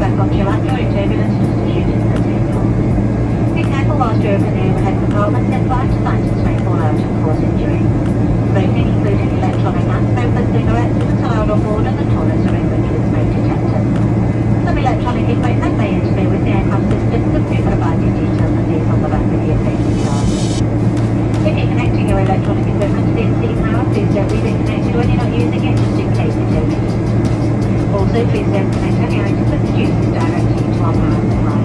Quebec Observatory Turbulence Institute in the St. Be careful whilst you're open overhead compartments and fire scientists may fall out and cause injury. Smoking, including electronic and smokeless cigarettes, is allowed on board and the toilets are equipped with smoke detectors. Some electronic equipment may interfere with the aircraft systems and do provide you details of these on the back of your safety card. If you're connecting your electronic equipment to the AC power, please don't leave it connected when you're not using it, just in case it is. Also, please don't connect any items that reduce this directly to our power supply.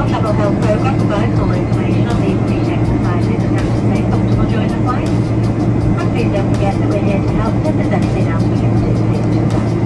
Our travel health program provides all information on these free exercises and how to stay comfortable during the flight. And please don't forget that we're here to help if there's anything else we can do. Please do that.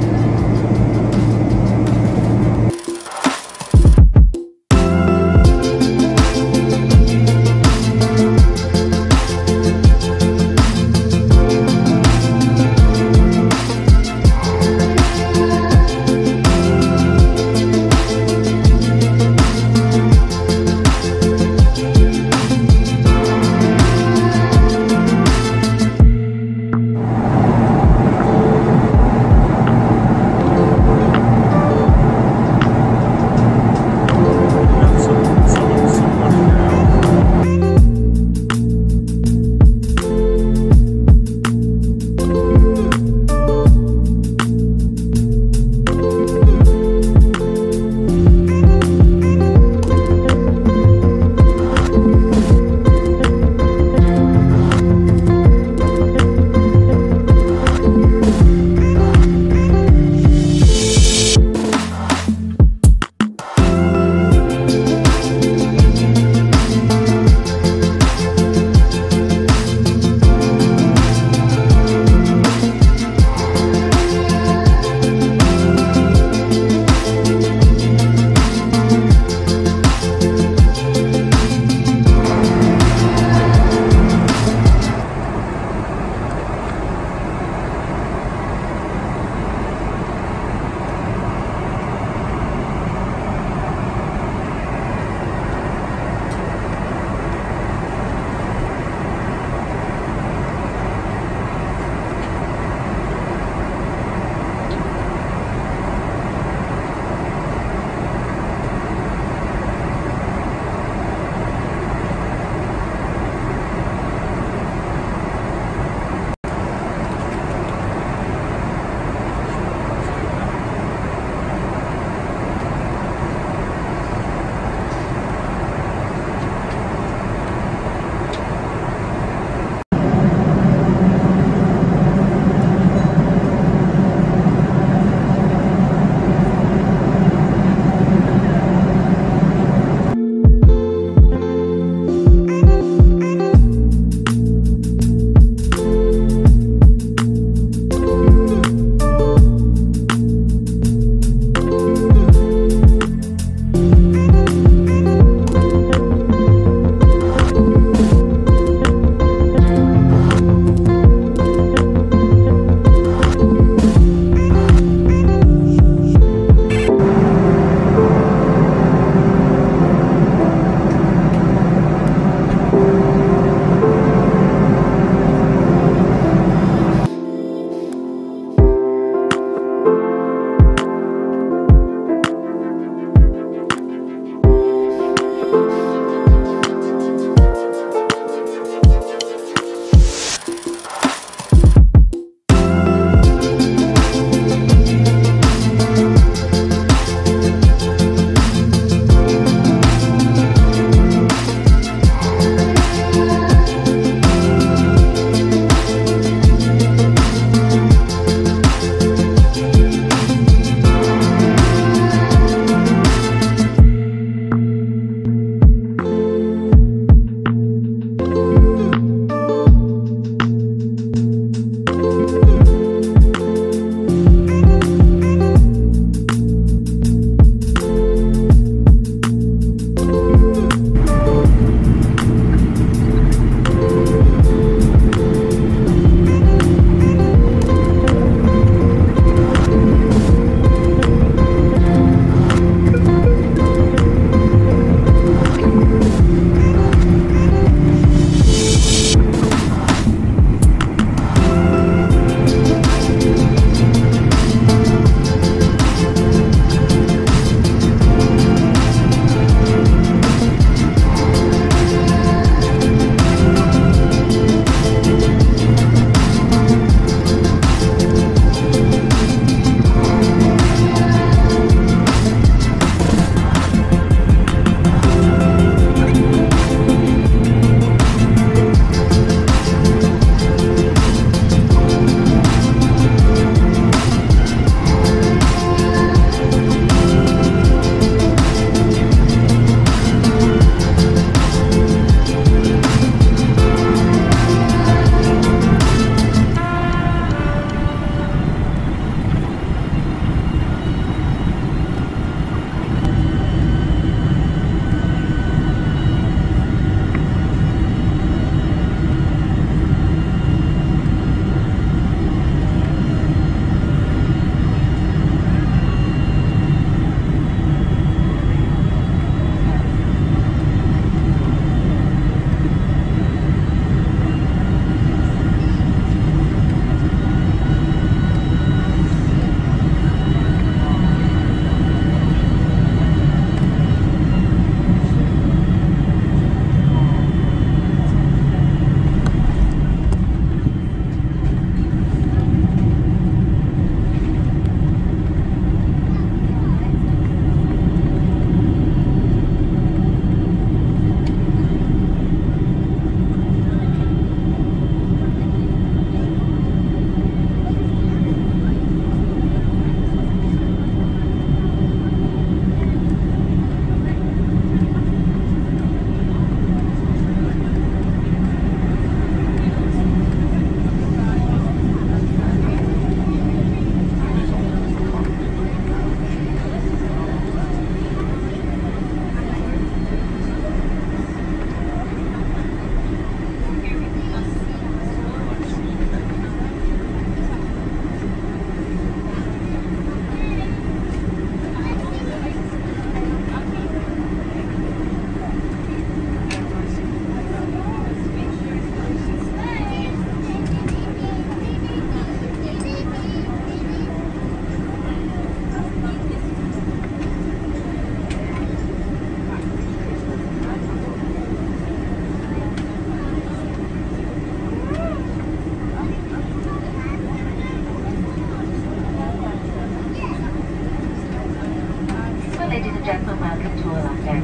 Ladies and gentlemen, welcome to Orlando.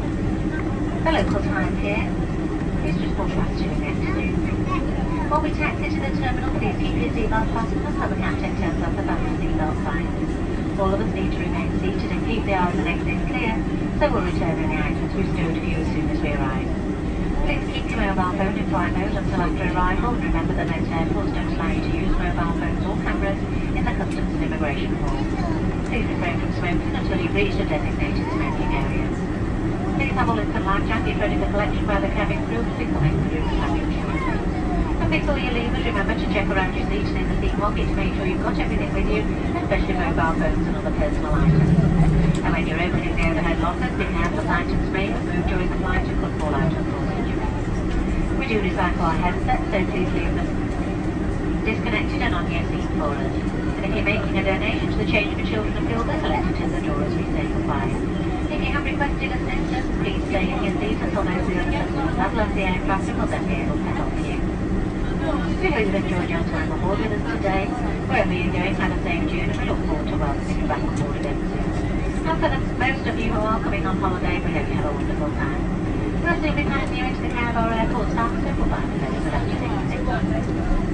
The local time here is just 1 past 2 minutes. While we taxi to the terminal, please keep your seatbelt fastened as the captain turns off the bathroom seatbelt sign. All of us need to remain seated and keep the aisles and exits clear, so we'll return any items we've stored for you as soon as we arrive. Please keep your mobile phone in flight mode until after arrival, and remember that most airports don't allow you to use mobile phones or cameras in the customs and immigration hall. Please refrain from smoking until you've reached a designated smoking area. Please have all instant life jackets ready for collection by the cabin crew and pick up extra room luggage. And before you leave us, remember to check around your seat and in the seat pocket to make sure you've got everything with you, especially mobile phones and other personal items. And when you're opening the overhead lockers, be careful that items may have moved during the flight and could fall out and cause injuries. We do recycle our headsets, so please leave them disconnected and on your seat for us. If you're making a donation to the Change for Children of Gilbert, let it in the door as we say goodbye. If you have requested assistance, please stay in your seat until those who are customers have left the aircraft and will then be able to help you. We hope you've enjoyed your time on board with us today. Wherever you're going, have a safe journey, and we look forward to welcoming you back on board again soon. And for most of you who are coming on holiday, we hope you have a wonderful time. We'll soon be passing you into the care of our airport staff, so goodbye for those that have to take.